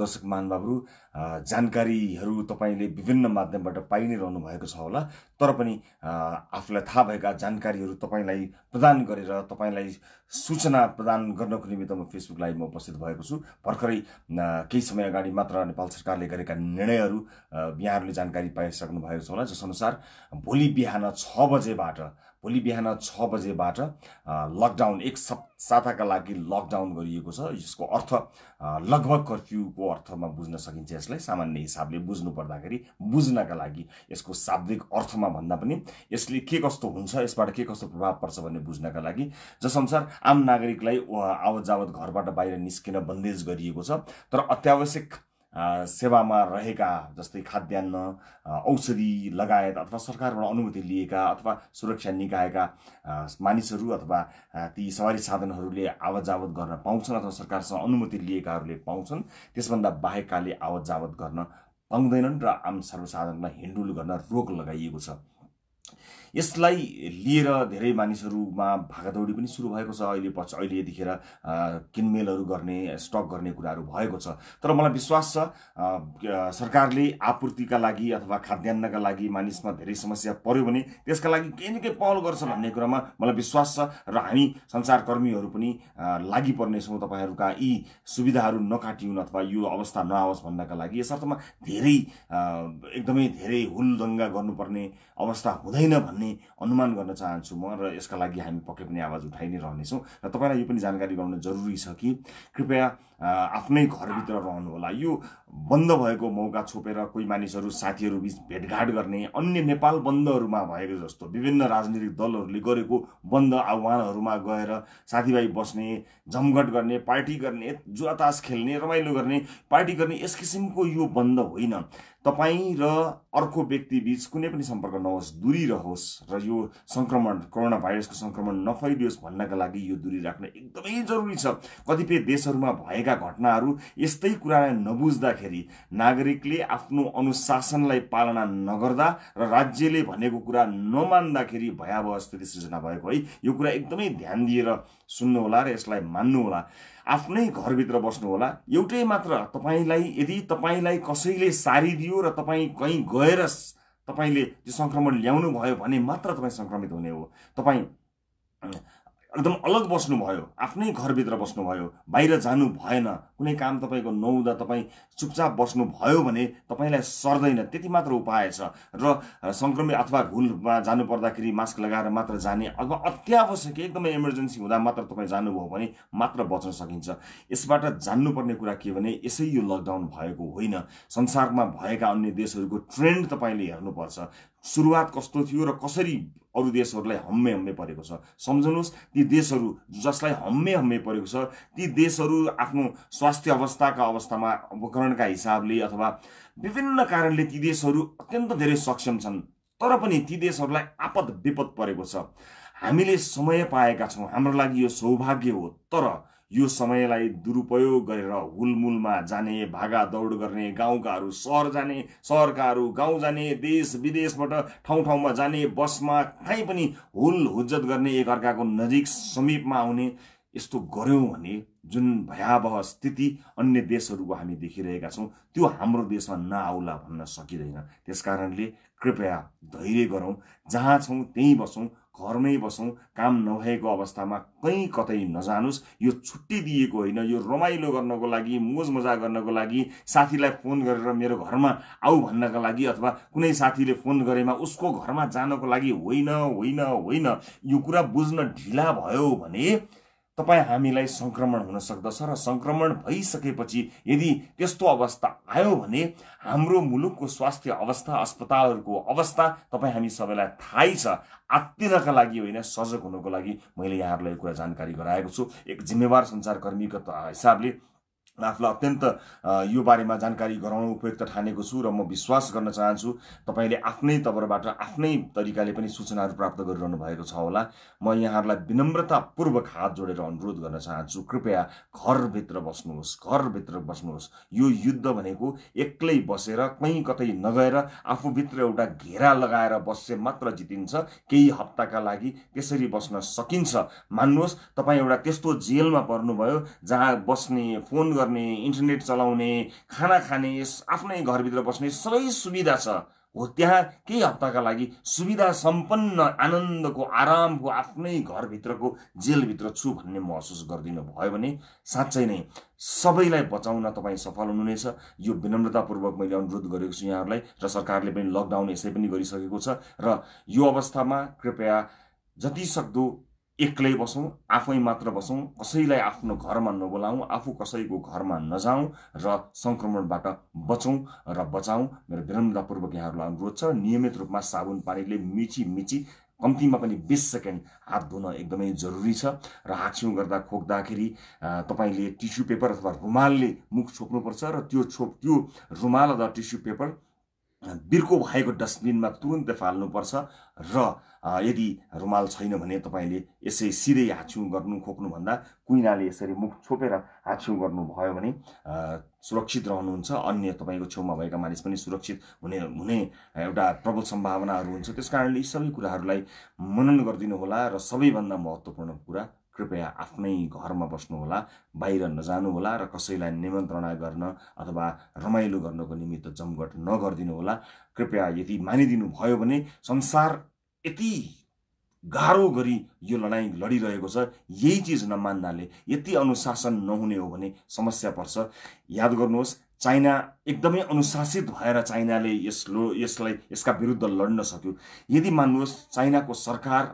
दर्शक महानुभावहरु जानकारीहरु तपाईले विभिन्न माध्यमबाट पाइ नै रहनु भएको छ होला, तर पनि आफुलाई थाहा भएका जानकारीहरु तपाईलाई प्रदान गरेर तपाईलाई सूचना प्रदान गर्नको निमित्त म फेसबुक लाइभमा उपस्थित भएको छु। भर्खरै केही समय अगाडि मात्र नेपाल सरकारले गरेका निर्णयहरु यहाँहरुले जानकारी पाइसक्नु भएको छ होला, जस अनुसार भोलि बिहान 6 बजेबाट लकडाउन एक साताका लागि लकडाउन गरिएको छ। यसको अर्थ लगभग कर्फ्यूको अर्थमा बुझ्न सकिन्छ। यसलाई सामान्य हिसाबले बुझ्नु पर्दाखेरि बुझ्नका लागि यसको शाब्दिक अर्थमा भन्दा पनि यसले के कस्तो हुन्छ, यसबाट के कस्तो प्रभाव पर्छ भन्ने बुझ्नका लागि, जसअनुसार आम नागरिकलाई आवत जावत घरबाट बाहिर निस्किन बन्देज गरिएको छ, तर अत्यावश्यक सेवामा रहेका जस्तै खाद्यान्न, औषधि लगायत अथवा सरकारबाट अनुमति लिएका अथवा सुरक्षा निकायका मानिसहरू अथवा ती सवारी साधनहरूले आवत जावत गर्न पाउँछन् अथवा सरकारसँग अनुमति लिएकाहरूले पाउँछन्। त्यसभन्दा बाहेककाले आवत जावत गर्न पाउँदैनन् र आम सर्वसाधारणमा हिँडडुल गर्न रोक लगाइएको छ। यसलाई लिएर धेरै मानिसहरुमा भागदौडी पनि सुरु भएको छ। अहिले यतिखेर किनमेलहरु गर्ने, स्टक गर्ने कुराहरु भएको छ, तर मलाई विश्वास छ सरकारले आपूर्तिका लागि अथवा खाद्यान्नका लागि मानिसमा धेरै समस्या पर्यो भने त्यसका लागि केही न केही पहल गर्छ भन्ने कुरामा मलाई विश्वास छ र हामी संचारकर्मीहरु पनि लागि पर्ने छौं तपाईहरुका यी सुविधाहरु नकाटिउन अथवा यो अवस्था नआओस् भन्नका लागि। यसर्थमा धेरै एकदमै धेरै हुलदंगा गर्नुपर्ने अवस्था हुँदैन अनुमान गर्न चाहन्छु म, र यसका लागि हामी पक्कै पनि आवाज उठाइ नै रहनेछौँ र तपाईलाई यो पनि जानकारी गराउन जरुरी छ कि कृपया आफ्नै घरभित्र रहनु होला। यो बन्द भएको मौका छोपेर कोही मानिसहरू साथीहरू बीच भेटघाट गर्ने, अन्य नेपाल बन्दहरूमा भएको जस्तो विभिन्न राजनीतिक दलहरूले गरेको बन्द आह्वानहरूमा गएर साथीभाइ बस्ने, जमघट गर्ने, पार्टी गर्ने, जुवा तास खेल्ने, रमाइलो गर्ने, पार्टी गर्ने, यस किसिमको यो बन्द होइन। तपाईँ र अर्को व्यक्ति बीच कुनै पनि सम्पर्क नहोस्, दूरी रहोस् र यो संक्रमण, कोरोना भाइरसको संक्रमण नफैलियोस् भन्नका लागि यो दूरी राख्न एकदमै जरुरी छ। कतिपय देशहरूमा भएका घटनाहरू यस्तै कुरालाई नबुझ्दाखेरि नागरिकले आफ्नो अनुशासनलाई पालना नगर्दा र राज्यले भनेको कुरा नमान्दाखेरि भयावह स्थिति सृजना भएको है। यो कुरा एकदमै ध्यान दिएर सुन्नुहोला र यसलाई मान्नुहोला। आफ्नै घरभित्र बस्नुहोला। एउटै मात्र तपाईलाई, यदि तपाईलाई कसैले सारिदियो र तपाईँ कहीँ गएर तपाईले त्यो संक्रमण ल्याउनु भयो भने मात्र तपाईँ संक्रमित हुने हो। तपाईँ एकदम अलग बस्नुभयो, आफ्नै घरभित्र बस्नुभयो, बाहिर जानु भएन, कुनै काम तपाईको नहुँदा तपाईँ चुपचाप बस्नुभयो भने तपाईलाई सर्दैन। त्यति मात्र उपाय छ र संक्रमित अथवा घुलमा जानु पर्दाखेरि मास्क लगाएर मात्र जाने अथवा अत्यावश्यक एकदमै इमर्जेन्सी हुँदा मात्र तपाईँ जानुभयो भने मात्र बच्न सकिन्छ। यसबाट जान्नुपर्ने कुरा के भने यसै यो लकडाउन भएको होइन, संसारमा भएका अन्य देशहरूको ट्रेन्ड तपाईले हेर्नुपर्छ। सुरुवात कस्तो थियो र कसरी अरु देशहरूलाई हम्मे हम्मे परेको छ सम्झनुहोस्। ती देशहरू जसलाई हम्मे हम्मे परेको छ ती देशहरू आफ्नो स्वास्थ्य अवस्थामा उपकरणका हिसाबले अथवा विभिन्न कारणले ती देशहरू अत्यन्त धेरै सक्षम छन्, तर पनि ती देशहरूलाई आपद विपद परेको छ। हामीले समय पाएका छौं, हाम्रो लागि यो सौभाग्य हो, तर यो समयलाई दुरुपयोग गरेर हुलमुलमा जाने, भागा दौड गर्ने, गाउँकाहरू शहर जाने, शहरकाहरू गाउँ जाने, देश विदेशबाट ठाउँ ठाउँमा जाने, बसमा कहीँ पनि हुल हुज्जत गर्ने, एकअर्काको नजिक समीपमा आउने, यस्तो गर्यौं भने जुन भयावह स्थिति अन्य देशहरूको हामी देखिरहेका छौं त्यो हाम्रो देशमा नआउला भन्न सकिदैन। त्यसकारणले कृपया धैर्य गरौं, जहाँ छौं त्यहीँ बसौं, घरमै बसौं, काम नभएको अवस्थामा कहीँ कतै नजानुस्। यो छुट्टी दिएको होइन, यो रमाइलो गर्नको लागि, मौज मजा गर्नको लागि, साथीलाई फोन गरेर मेरो घरमा आऊ भन्नका लागि अथवा कुनै साथीले फोन गरेमा उसको घरमा जानको लागि होइन। यो कुरा बुझ्न ढिला भयो भने तपाईँ हामीलाई संक्रमण हुन सक्दछ र संक्रमण भइसकेपछि यदि त्यस्तो अवस्था आयो भने हाम्रो मुलुकको स्वास्थ्य अवस्था, अस्पतालहरूको अवस्था तपाईँ हामी सबैलाई थाहै छ। आत्तिनका लागि होइन, सजग हुनको लागि मैले यहाँहरूलाई कुरा जानकारी गराएको छु। एक जिम्मेवार सञ्चारकर्मीको हिसाबले आफूलाई अत्यन्त यो बारेमा जानकारी गराउन उपयुक्त ठानेको छु र म विश्वास गर्न चाहन्छु तपाईले आफ्नै तवरबाट आफ्नै तरिकाले पनि सूचनाहरू प्राप्त गरिरहनु भएको छ होला। म यहाँहरूलाई विनम्रतापूर्वक हात जोडेर अनुरोध गर्न चाहन्छु, कृपया घरभित्र बस्नुहोस्। यो युद्ध भनेको एक्लै बसेर कहीँ कतै नगएर आफूभित्र एउटा घेरा लगाएर बसे मात्र जितिन्छ। केही हप्ताका लागि त्यसरी बस्न सकिन्छ। मान्नुहोस् तपाईँ एउटा त्यस्तो जेलमा पर्नुभयो जहाँ बस्ने, फोन गर्ने, गर्ने इन्टरनेट चलाउने खाना खाने आफ्नै घर भित्र बस्ने सबै सुविधा छ। हो त्यहाँ केही हप्ताका लागि सुविधा सम्पन्न आनन्दको आरामको आफ्नै घर भित्रको जेल भित्र छु भन्ने महसुस गर्दिनु भयो भने साच्चै नै सबैलाई बचाउन तपाई सफल हुनुहुनेछ। यो विनम्रतापूर्वक मैले अनुरोध गरेको छु यहाँहरुलाई र सरकारले पनि लकडाउन यसै पनि गरिसकेको छ र यो अवस्थामा कृपया जति सक्दो एक्लै बसौं, आफै मात्र बसौं, कसैलाई आफ्नो घरमा नबोलाऊं, आफू कसैको घरमा नजाऊं र संक्रमणबाट बचौं र बचाऊं। मेरो विनम्रतापूर्वक यहाँहरुलाई अनुरोध छ नियमित रूपमा साबुन पानीले मिची मिची कम्तीमा पनि 20 सेकेन्ड हात धुन एकदमै जरुरी छ र हाक्सिउँ गर्दा खोक्दाखेरि तपाईले टिश्यु पेपर अथवा रुमालले मुख छोप्नुपर्छ र त्यो रुमाल अथवा टिश्यु पेपर बिर्को भएको डस्टबिनमा तुरुन्तै फाल्नुपर्छ र यदि रुमाल छैन भने तपाईले यसै सिधै हातछिउ गर्नु खोक्नु भन्दा कुइनाले यसरी मुख छोपेर हातछिउ गर्नु भयो भने सुरक्षित रहनुहुन्छ। अन्य तपाईको छेउमा भएका मानिस पनि सुरक्षित हुने एउटा प्रबल सम्भावनाहरु हुन्छ। त्यसकारणले यी सबै कुराहरुलाई मनन गर्दिनु होला र सबैभन्दा महत्त्वपूर्ण कुरा कृपया आफ्नै घरमा बस्नु होला, बाहिर नजानु होला र कसैलाई निमन्त्रणा गर्न अथवा रमाइलो गर्नको निमित्त जमघट नगर्दिनु होला। कृपया यदि मानिदिनु भयो भने संसार यति गाह्रो गरी यो लडाई लडिरहेको छ, यही चीज नमान्नाले यति अनुशासन नहुने हो भने समस्या पर्छ। याद गर्नुहोस् चाइना एकदमै अनुशासित भएर चाइनाले यसका विरुद्ध लड्न सक्यो। यदि मान्नुहोस् चाइनाको सरकार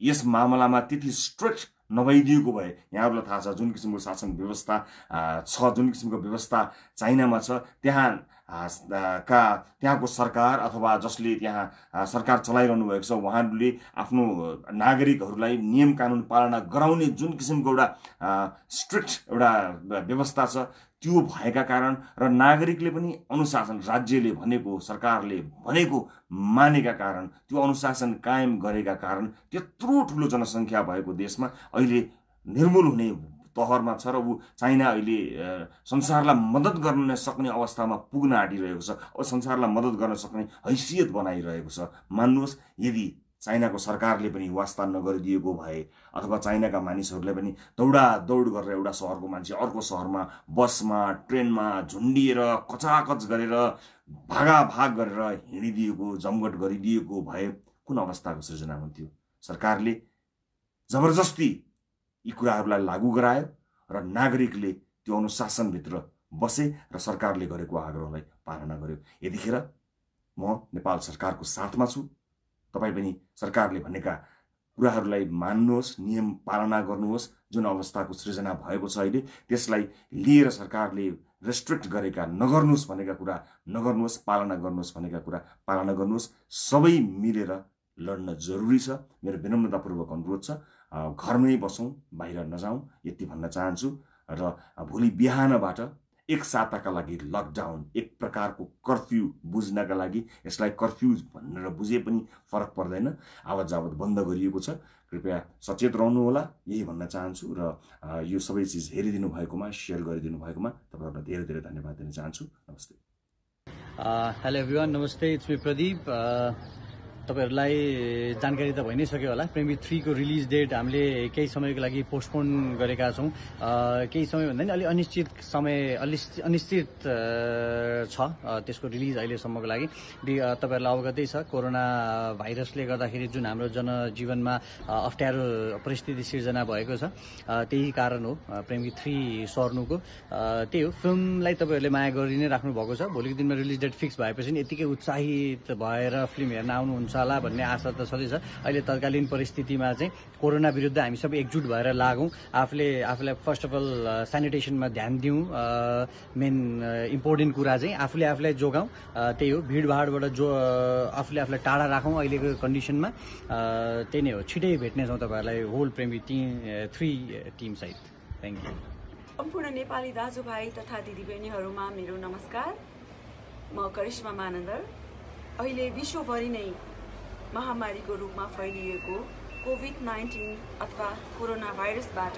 यस मामलामा त्यति स्ट्रिक्ट नभइदिएको भए यहाँहरुलाई थाहा छ जुन किसिमको शासन व्यवस्था छ, जुन किसिमको व्यवस्था चाइनामा छ, त्यहाँको सरकार अथवा जसले त्यहाँ सरकार चलाइरहनु भएको छ उहाँहरूले आफ्नो नागरिकहरूलाई नियम कानुन पालना गराउने जुन किसिमको एउटा स्ट्रिक्ट एउटा व्यवस्था छ त्यो भएका कारण र नागरिकले पनि अनुशासन राज्यले भनेको सरकारले भनेको मानेका कारण त्यो अनुशासन कायम गरेका कारण त्यत्रो ठूलो जनसंख्या भएको देशमा अहिले निर्मूल हुने तहरमा छ र चाइना अहिले संसारलाई मद्दत गर्न सक्ने अवस्थामा पुग्न आँटिरहेको छ, संसारलाई मद्दत गर्न सक्ने हैसियत बनाइरहेको छ। मान्नुहोस् यदि चाइनाको सरकारले पनि वास्ता नगरिदिएको भए अथवा चाइनाका मानिसहरूले पनि दौडादौड गरेर एउटा शहरको मान्छे अर्को शहरमा बसमा ट्रेनमा झुन्डिएर कचाकच गरेर भागाभाग गरेर हिँडिदिएको जमघट गरिदिएको भए कुन अवस्थाको सृजना हुन्थ्यो। सरकारले जबरजस्ती यी कुराहरूलाई लागू गरायो र नागरिकले त्यो अनुशासन भित्र बसे र सरकारले गरेको आग्रहलाई पालना गर्यो। यतिखेर म नेपाल सरकारको साथमा छु। तपाई पनि सरकारले भनेका कुराहरूलाई मान्नुहोस्, नियम पालना गर्नुहोस्। जुन अवस्थाको सृजना भएको छ अहिले त्यसलाई लिएर सरकारले रेस्ट्रिक्ट गरेका नगर्नुहोस् भनेका कुरा नगर्नुहोस्, पालना गर्नुहोस् भनेका कुरा पालना गर्नुहोस्। सबै मिलेर लड्न जरुरी छ। मेरो विनम्रतापूर्वक अनुरोध छ घरमै बसौं, बाहिर नजाऊं, यति भन्न चाहन्छु र भोलि बिहानबाट एक साताका लागि लकडाउन एक प्रकारको कर्फ्यू बुझ्नका लागि, यसलाई कर्फ्यू भनेर बुझे पनि फरक पर्दैन, आवाज जावत बन्द गरिएको छ। कृपया सचेत रहनु होला यही भन्न चाहन्छु र यो सबै चीज हेरिदिनु भएकोमा, शेयर गरिदिनु भएकोमा तपाईहरुलाई धेरै धेरै धन्यवाद दिन चाहन्छु। नमस्ते। हेलो एभ्रीवन, नमस्ते, इट्स मी प्रदीप। तपाईहरुलाई जानकारी त भइ नै सक्यो होला, प्रेमी 3 को रिलीज डेट हामीले केही समयको लागि पोस्टपोन गरेका छौँ। केही समय भन्दा नि अलि अनिश्चित समय, अलि अनिश्चित छ त्यसको रिलीज अहिलेसम्मको लागि। तपाईहरुलाई अवगतै छ कोरोना भाइरसले गर्दाखेरि जुन हाम्रो जनजीवनमा अप्ठ्यारो परिस्थिति सिर्जना भएको छ त्यही कारण हो प्रेमी 3 सर्नुको। त्यही हो फिल्मलाई तपाईहरुले माया गरि नै राख्नु भएको छ। भोलिको दिनमा रिलीज डेट फिक्स भएपछि नि यतिकै उत्साहित भएर फिल्म हेर्न आउनुहुन्छ होला भन्ने आशा त छँदैछ। अहिले तत्कालीन परिस्थितिमा चाहिँ कोरोना विरुद्ध हामी सबै एकजुट भएर लागौँ, आफूलाई फर्स्ट अफ अल सेनिटेसनमा ध्यान दिउँ, मेन इम्पोर्टेन्ट कुरा चाहिँ आफूलाई जोगाउँ। त्यही हो भिडभाडबाट आफूलाई टाढा राखौँ अहिलेको कन्डिसनमा। त्यही नै हो, छिटै भेट्नेछौँ तपाईहरूलाई होल प्रेमी 3 टिम सहित। Thank you. सम्पूर्ण नेपाली दाजुभाइ तथा दिदीबहिनीहरूमा मेरो नमस्कार। म करिश्मा मानन्दर। अहिले विश्वभरि नै महामारीको रूपमा फैलिएको कोभिड-19 अथवा कोरोना भाइरसबाट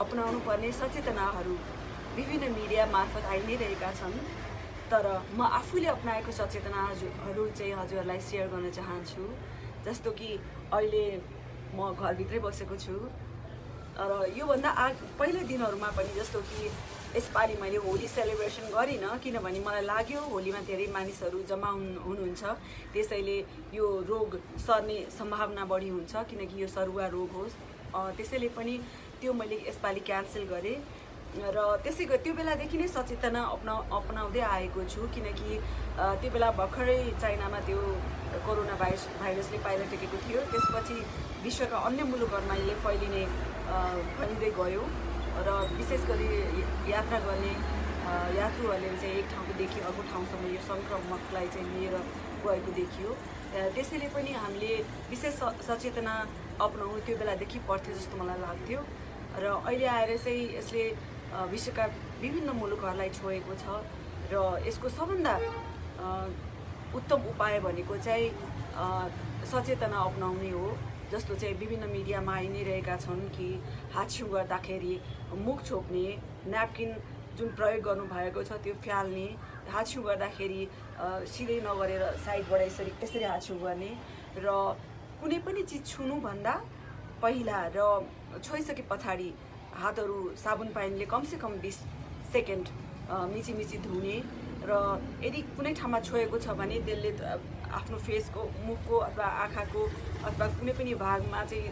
अपनाउनु पर्ने सचेतनाहरू विभिन्न मिडिया मार्फत आइ नै रहेका छन्। तर म आफूले अपनाएको सचेतनाहरू चाहिँ हजुरहरूलाई सेयर गर्न चाहन्छु। जस्तो कि अहिले म घरभित्रै बसेको छु, यो भन्दा पहिलो दिनहरुमा पनि जस्तो कि यसपालि मैले होली सेलिब्रेसन गरिन किनभने मलाई लाग्यो होलीमा धेरै मानिसहरु जम्मा हुनुहुन्छ त्यसैले यो रोग सर्ने सम्भावना बढी हुन्छ किनकि यो सरुवा रोग हो त्यसैले पनि त्यो मैले यसपालि क्यान्सल गरे र त्यसैको त्यो बेलादेखि नै सचेतना अपनाउँदै आएको छु किनकि त्यो बेला भर्खरै चाइनामा त्यो कोरोना भाइरसले पाइला टेकेको थियो त्यसपछि विश्वका अन्य मुलुकहरुमा यसले फैलिने भनिदै गयो र विशेष गरी यात्रा गर्ने यात्रुहरूले चाहिँ एक ठाउँदेखि अर्को ठाउँसम्म यो संक्रमणलाई चाहिँ लिएर गएको देखियो त्यसैले पनि हामीले विशेष सचेतना अपनाउनु त्यो बेलादेखि पर्थ्यो जस्तो मलाई लाग्थ्यो र अहिले आएर चाहिँ यसले विश्वका विभिन्न मुलुकहरूलाई छोएको छ र यसको सबभन्दा उत्तम उपाय भनेको चाहिँ सचेतना अपनाउने हो जस्तो चाहिँ विभिन्न मिडियामा आइ नै रहेका छन् कि हाच्छिउ गर्दाखेरि मुख छोप्ने न्यापकिन जुन प्रयोग गर्नुभएको छ त्यो फ्याल्ने हाच्छिउ गर्दाखेरि सिधै नगरेर साइडबाट यसरी हाच्छिउ गर्ने र कुनै पनि चीज छुनुभन्दा पहिला र छोइसके पछाडि हातहरू साबुन पानीले कमसेकम 20 सेकेन्ड मिचिमिची धुने र यदि कुनै ठाउँमा छोएको छ भने त्यसले आफ्नो फेसको मुखको अथवा आँखाको अथवा कुनै पनि भागमा चाहिँ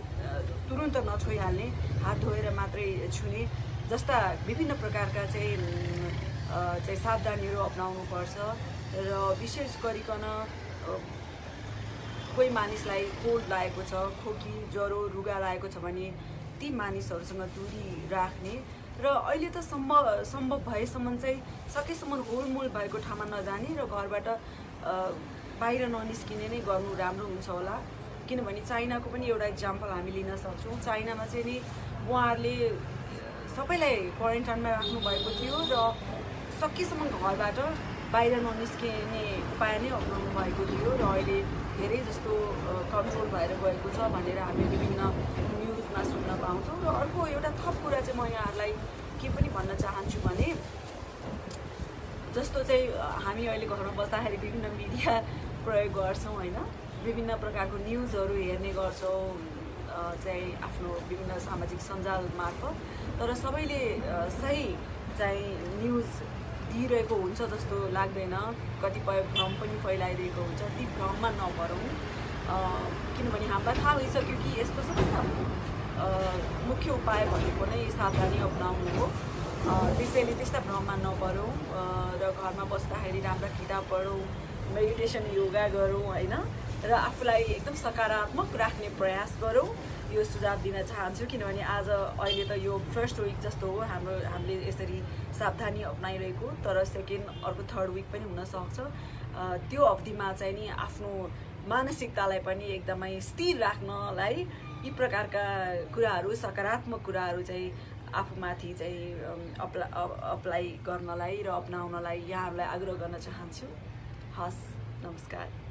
तुरुन्त नछोइहाल्ने हात धोएर मात्रै छुने जस्ता विभिन्न प्रकारका चाहिँ सावधानीहरू अपनाउनुपर्छ र विशेष गरिकन कोही मानिसलाई कोल्ड लागेको छ खोकी ज्वरो रुगा लागेको छ भने ती मानिसहरूसँग दूरी राख्ने र अहिले त सम्भव भएसम्म चाहिँ सकेसम्म होलमोल भएको ठाउँमा नजाने र घरबाट बाहिर ननिस्किने नै गर्नु राम्रो हुन्छ होला किनभने चाइनाको पनि एउटा एक्जाम्पल हामी लिन सक्छौँ चाइनामा चाहिँ नि उहाँहरूले सबैलाई क्वारेन्टाइनमा राख्नुभएको थियो र सकेसम्म घरबाट बाहिर ननिस्किने उपाय नै अप्नाउनु भएको थियो र अहिले धेरै जस्तो कन्ट्रोल भएर गएको छ भनेर हामी विभिन्न न्युजमा सुन्न पाउँछौँ र अर्को एउटा थप कुरा चाहिँ म यहाँहरूलाई के पनि भन्न चाहन्छु भने जस्तो चाहिँ हामी अहिले घरमा बस्दाखेरि विभिन्न मिडिया प्रयोग गर्छौँ हैन विभिन्न प्रकारको न्युजहरु हेर्ने गर्छौँ चाहिँ आफ्नो विभिन्न सामाजिक सञ्जाल मार्फत तर सबैले सही चाहिँ न्युज दिइरहेको हुन्छ जस्तो लाग्दैन कतिपय भ्रम पनि फैलाइरहेको हुन्छ ती भ्रममा नपरौँ किनभने हामीलाई थाहा भइसक्यो कि यसको सबैभन्दा मुख्य उपाय भनेको नै सावधानी अपनाउनु हो त्यसैले त्यस्ता भ्रममा नपरौँ र घरमा बस्दाखेरि राम्रा किताब पढौँ मेडिटेसन योगा गरौँ हैन र आफूलाई एकदम सकारात्मक राख्ने प्रयास गरौँ यो सुझाव दिन चाहन्छु किनभने आज अहिले त यो फर्स्ट विक जस्तो हो हामीले यसरी सावधानी अपनाइरहेको तर सेकेन्ड अर्को थर्ड विक पनि हुन सक्छ त्यो अवधिमा चाहिँ नि आफ्नो मानसिकतालाई पनि एकदमै स्थिर राख्नलाई यी प्रकारका कुराहरू सकारात्मक कुराहरू चाहिँ आफूमाथि चाहिँ अप्लाई गर्नलाई र अपनाउनलाई यहाँहरूलाई आग्रह गर्न चाहन्छु। हस्, नमस्कार।